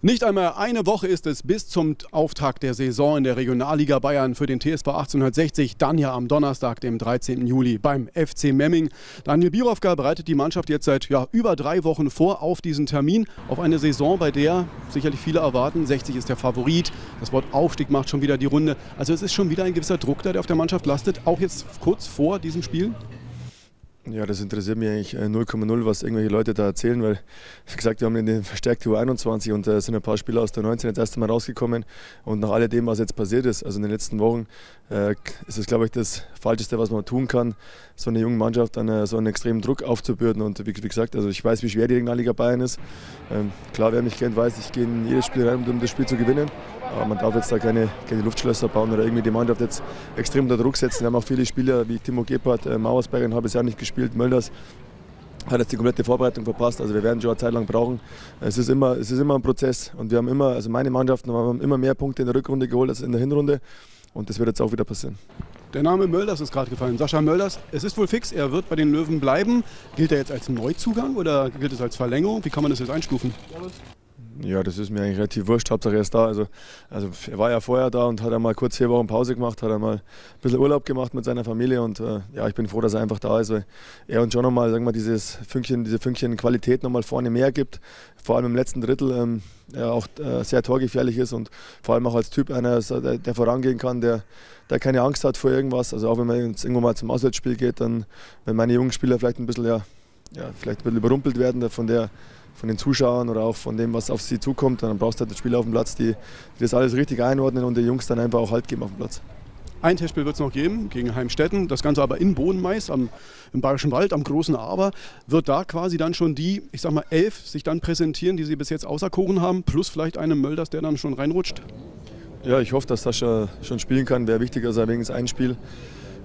Nicht einmal eine Woche ist es bis zum Auftakt der Saison in der Regionalliga Bayern für den TSV 1860, dann ja am Donnerstag, dem 13. Juli beim FC Memming. Daniel Bierofka bereitet die Mannschaft jetzt seit über 3 Wochen vor auf diesen Termin, auf eine Saison, bei der sicherlich viele erwarten, 60 ist der Favorit, das Wort Aufstieg macht schon wieder die Runde. Also es ist schon wieder ein gewisser Druck da, der auf der Mannschaft lastet, auch jetzt kurz vor diesem Spiel. Ja, das interessiert mich eigentlich 0,0, was irgendwelche Leute da erzählen, weil, wie gesagt, wir haben in den verstärkten U21 und sind ein paar Spieler aus der U19 jetzt erst einmal rausgekommen. Und nach alledem, was jetzt passiert ist, also in den letzten Wochen, ist es, glaube ich, das Falscheste, was man tun kann, so eine junge Mannschaft an so einen extremen Druck aufzubürden. Und wie gesagt, also ich weiß, wie schwer die Regionalliga Bayern ist. Klar, wer mich kennt, weiß, ich gehe in jedes Spiel rein, um das Spiel zu gewinnen. Aber man darf jetzt da keine Luftschlösser bauen oder irgendwie die Mannschaft jetzt extrem unter Druck setzen. Wir haben auch viele Spieler wie Timo Gebhardt, Mauersberger, ein halbes Jahr nicht gespielt, Mölders hat jetzt die komplette Vorbereitung verpasst. Also wir werden schon eine Zeit lang brauchen. Es ist immer ein Prozess und wir haben immer, also meine Mannschaften haben immer mehr Punkte in der Rückrunde geholt als in der Hinrunde und das wird jetzt auch wieder passieren. Der Name Mölders ist gerade gefallen. Sascha Mölders, es ist wohl fix, er wird bei den Löwen bleiben. Gilt er jetzt als Neuzugang oder gilt es als Verlängerung? Wie kann man das jetzt einstufen? Ja, das ist mir eigentlich relativ wurscht, Hauptsache er ist da. Also er war ja vorher da und hat einmal kurz 4 Wochen Pause gemacht, hat einmal ein bisschen Urlaub gemacht mit seiner Familie und ja, ich bin froh, dass er einfach da ist, weil er uns schon nochmal, sagen wir mal, diese Fünkchen Qualität nochmal vorne mehr gibt, vor allem im letzten Drittel er auch sehr torgefährlich ist und vor allem auch als Typ einer, der vorangehen kann, der keine Angst hat vor irgendwas, also auch wenn man jetzt irgendwo mal zum Auswärtsspiel geht, dann, wenn meine jungen Spieler vielleicht ein bisschen, vielleicht ein bisschen überrumpelt werden von den Zuschauern oder auch von dem, was auf sie zukommt, dann brauchst du halt Spieler auf dem Platz, die das alles richtig einordnen und den Jungs dann einfach auch Halt geben auf dem Platz. Ein Testspiel wird es noch geben gegen Heimstetten, das Ganze aber in Bodenmais, im Bayerischen Wald, am Großen Arber. Wird da quasi dann schon die, ich sag mal, 11 sich dann präsentieren, die sie bis jetzt auserkoren haben, plus vielleicht einem Mölders, der dann schon reinrutscht? Ja, ich hoffe, dass Sascha schon spielen kann. Wäre wichtig, dass er wenigstens ein Spiel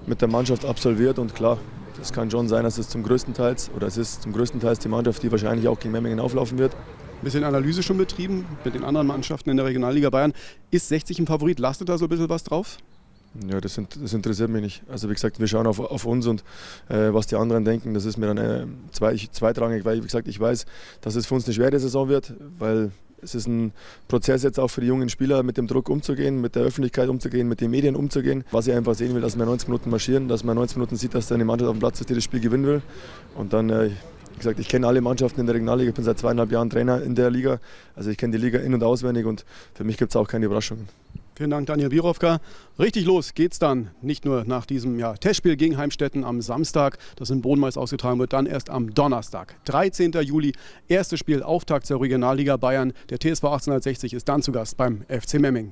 mit der Mannschaft absolviert und klar, es kann schon sein, dass es ist zum größten Teil die Mannschaft, die wahrscheinlich auch gegen Memmingen auflaufen wird. Ein bisschen Analyse schon betrieben mit den anderen Mannschaften in der Regionalliga Bayern. Ist 60 ein Favorit? Lastet da so ein bisschen was drauf? Ja, das interessiert mich nicht. Also wie gesagt, wir schauen auf uns und was die anderen denken, das ist mir dann zweitrangig, weil wie gesagt, ich weiß, dass es für uns eine schwere Saison wird, weil es ist ein Prozess jetzt auch für die jungen Spieler, mit dem Druck umzugehen, mit der Öffentlichkeit umzugehen, mit den Medien umzugehen. Was ich einfach sehen will, dass wir 90 Minuten marschieren, dass man 90 Minuten sieht, dass da eine Mannschaft auf dem Platz ist, die das Spiel gewinnen will. Und dann, wie gesagt, ich kenne alle Mannschaften in der Regionalliga, ich bin seit 2,5 Jahren Trainer in der Liga. Also ich kenne die Liga in- und auswendig und für mich gibt es auch keine Überraschungen. Vielen Dank, Daniel Bierofka. Richtig los geht's dann. Nicht nur nach diesem Testspiel gegen Heimstetten am Samstag, das in Bodenmais ausgetragen wird, dann erst am Donnerstag, 13. Juli, erstes Spiel, Auftakt zur Regionalliga Bayern. Der TSV 1860 ist dann zu Gast beim FC Memming.